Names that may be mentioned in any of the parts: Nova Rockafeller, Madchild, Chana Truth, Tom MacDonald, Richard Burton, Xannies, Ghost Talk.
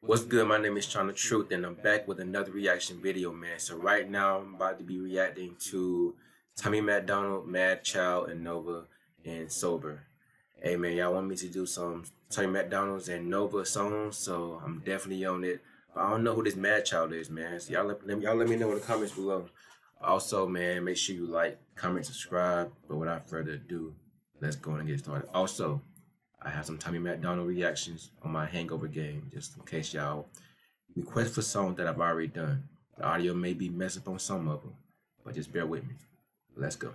What's good? My name is Chana Truth, and I'm back with another reaction video, man. So right now, I'm about to be reacting to Tom MacDonald, Madchild, and Nova and Sober. Hey, man, y'all want me to do some Tom MacDonald's and Nova songs, so I'm definitely on it. But I don't know who this Madchild is, man. So y'all let me know in the comments below. Also, man, make sure you like, comment, subscribe. But without further ado, let's go and get started. Also, I have some Tom MacDonald reactions on my Hangover game, just in case y'all request for songs that I've already done. The audio may be messed up on some of them, but just bear with me. Let's go.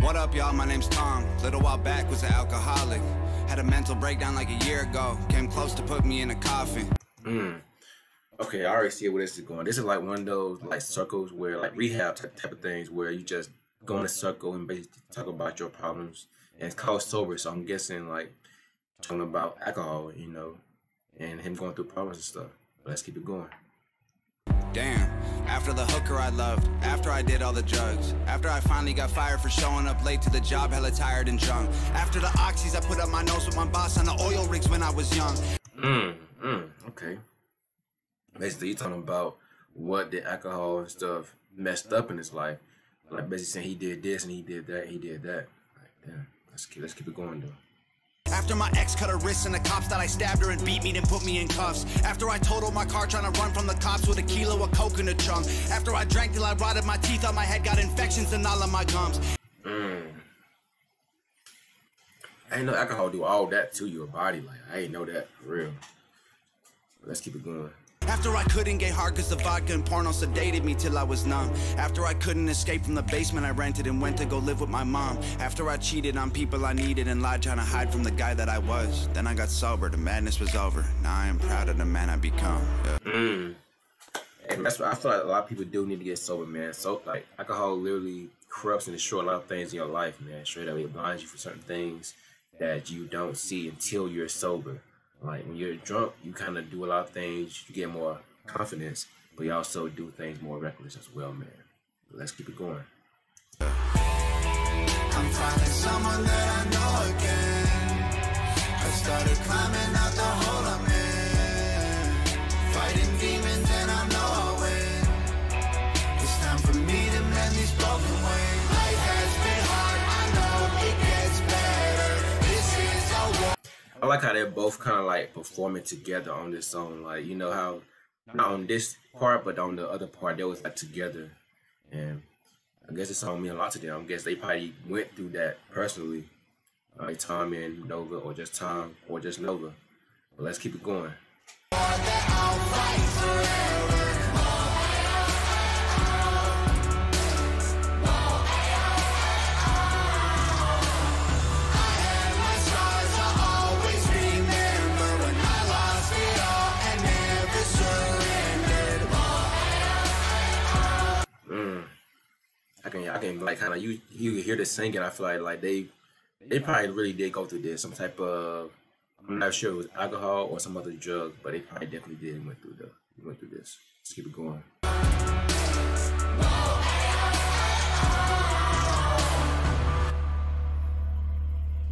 What up, y'all? My name's Tom. Little while back was an alcoholic. Had a mental breakdown like a year ago. Came close to put me in a coffin. Okay, I already see where this is going. This is like one of those like circles where like rehab type of things where you just go in a circle and basically talk about your problems, and it's called Sober, so I'm guessing like talking about alcohol, you know, and him going through problems and stuff. But let's keep it going. Damn, after the hooker I loved, after I did all the drugs, after I finally got fired for showing up late to the job hella tired and drunk, after the oxys I put up my nose with my boss on the oil rigs when I was young. Okay, basically he's talking about what the alcohol and stuff messed up in his life. Like basically saying he did this and he did that, and he did that. Like, damn, let's keep it going though. After my ex cut her wrists and the cops that I stabbed her and beat me, then put me in cuffs. After I totaled my car trying to run from the cops with a kilo of coke in the trunk. After I drank till I rotted my teeth out my head, got infections in all of my gums. I ain't know alcohol do all that to your body. Like I ain't know that for real. But let's keep it going. After I couldn't get hard cause the vodka and porno sedated me till I was numb. After I couldn't escape from the basement I rented and went to go live with my mom. After I cheated on people I needed and lied trying to hide from the guy that I was. Then I got sober, the madness was over. Now I am proud of the man I become. Yeah. And that's what I feel like a lot of people do need to get sober, man. So like alcohol literally corrupts and destroys a lot of things in your life, man. Straight up, it blinds you for certain things that you don't see until you're sober. Like when you're drunk, you kind of do a lot of things, you get more confidence, but you also do things more reckless as well, man. But let's keep it going. I'm finding someone that I know again. I started climbing out the hole I'm in. Fighting demons and I know I win. It's time for me to mend these broken ways. Life has been hard, I know it gets better. This is a war. I like how they're both kind of like performing together on this song. Like, you know how, not on this part, but on the other part, they was like together. And I guess this song means a lot to them. I guess they probably went through that personally. Like Tom and Nova, or just Tom, or just Nova. But let's keep it going. I can like kind of you hear the singing. I feel like they probably really did go through this, some type of, I'm not sure if it was alcohol or some other drug, but they probably definitely did went through this. Let's keep it going.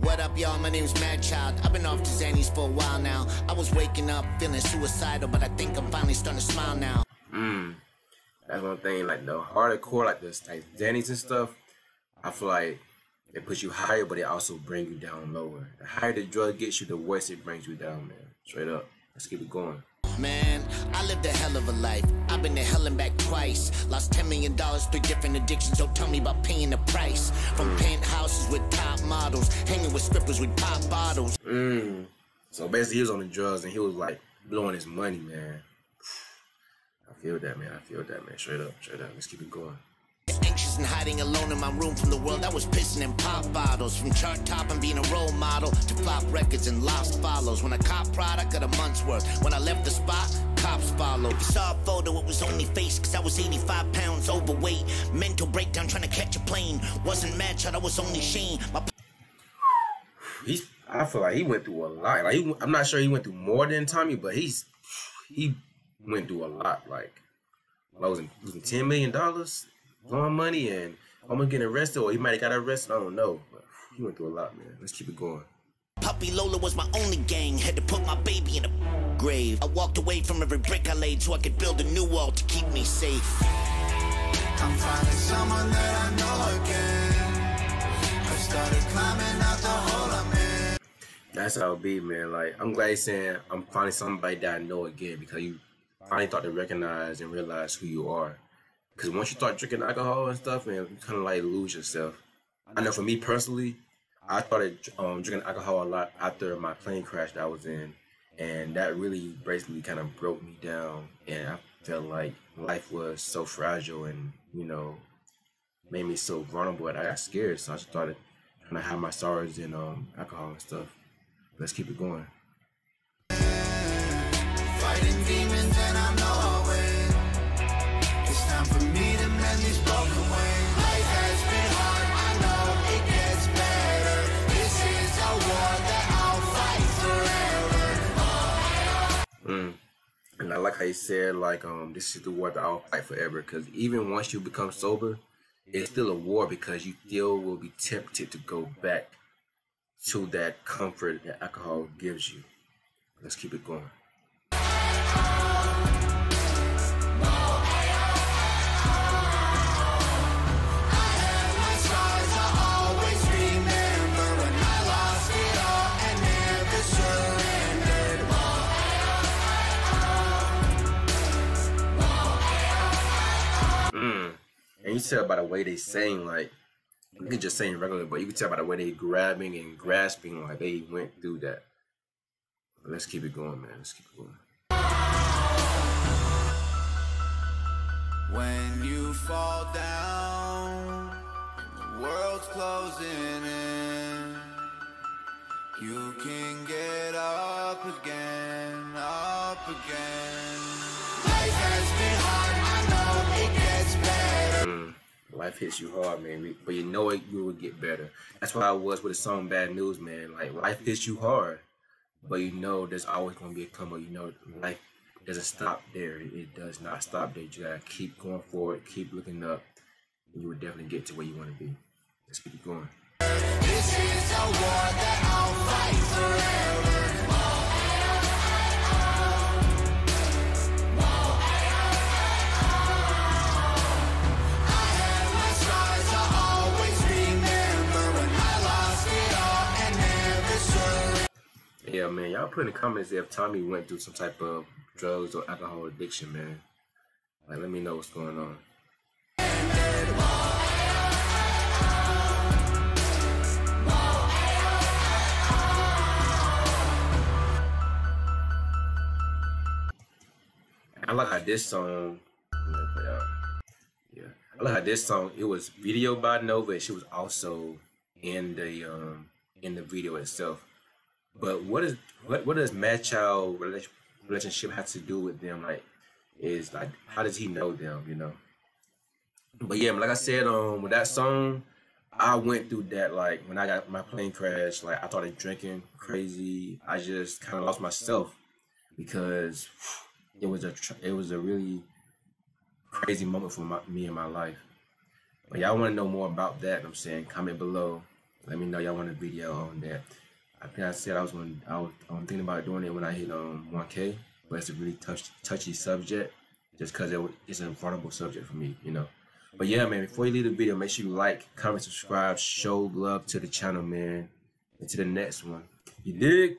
What up, y'all? My name's Madchild. I've been off to Xannies for a while now. I was waking up feeling suicidal, but I think I'm finally starting to smile now. That's one thing, like the hardcore, like the Xannies and stuff, I feel like it puts you higher, but it also brings you down lower. The higher the drug gets you, the worse it brings you down, man. Straight up. Let's keep it going. Man, I lived a hell of a life. I've been to hell and back twice. Lost $10 million through different addictions. Don't tell me about paying the price. From penthouses with top models, hanging with strippers with pop bottles. So basically he was on the drugs and he was like blowing his money, man. I feel that, man. Straight up. Let's keep it going. Anxious and hiding alone in my room from the world. I was pissing in pop bottles. From chart top and being a role model to flop records and lost follows. When I cop product, got a month's worth. When I left the spot, cops followed. If you saw a photo, it was only face, because I was 85 pounds overweight. Mental breakdown trying to catch a plane. Wasn't Madchild, I was only Shane. I feel like he went through a lot. Like I'm not sure he went through more than Tommy, but he went through a lot, like losing $10 million, blowing money, and almost getting arrested, or he might have got arrested. I don't know, but he went through a lot, man. Let's keep it going. Puppy Lola was my only gang, had to put my baby in a grave. I walked away from every brick I laid so I could build a new wall to keep me safe. I'm finding someone that I know again. I started climbing out the hole I'm in. That's how it be, man. Like, I'm glad he's saying I'm finding somebody that I know again, because you finally start to recognize and realize who you are. Because once you start drinking alcohol and stuff, man, you kind of like lose yourself. I know for me personally, I started drinking alcohol a lot after my plane crash that I was in, and that really basically kind of broke me down, and I felt like life was so fragile and, you know, made me so vulnerable that I got scared, so I started trying to hide my sorrows in alcohol and stuff. Let's keep it going. Fighting demons and I know I'll win. It's time for me to mend these broken wings. Life has been hard, I know it gets better. This is a war that I'll fight forever. And I like how you said, like, this is the war that I'll fight forever, because even once you become sober, it's still a war, because you still will be tempted to go back to that comfort that alcohol gives you. Let's keep it going. And you tell by the way they sang, like, you can just sing regularly, but you can tell by the way they grabbing and grasping, like they went through that. But let's keep it going, man. Let's keep it going. When you fall down, the world's closing in. You can get up again, up again. Life has been hard, I know it gets better. Life hits you hard, man, but you know it, you will get better. That's why I was with the song Bad News, man. Like, life hits you hard, but you know there's always going to be a come up. You know life doesn't stop there. It does not stop there. You gotta keep going forward, keep looking up, and you will definitely get to where you want to be. Let's keep going. This is a war that I'll fight forever. Yeah, man, y'all put in the comments if Tommy went through some type of drugs or alcohol addiction, man. Like, let me know what's going on. I like how this song, it was video by Nova, and she was also in the video itself. But what does Madchild relationship have to do with them? Like, how does he know them? You know. But yeah, like I said, with that song, I went through that. Like, when I got my plane crash, like, I started drinking crazy. I just kind of lost myself, because it was a really crazy moment for me in my life. But y'all want to know more about that? I'm saying, comment below. Let me know y'all want a video on that. I think I said I was thinking about doing it when I hit 1K, but it's a really touchy subject, just because it's a vulnerable subject for me, you know. But yeah, man, before you leave the video, make sure you like, comment, subscribe, show love to the channel, man. Until the next one, you dig?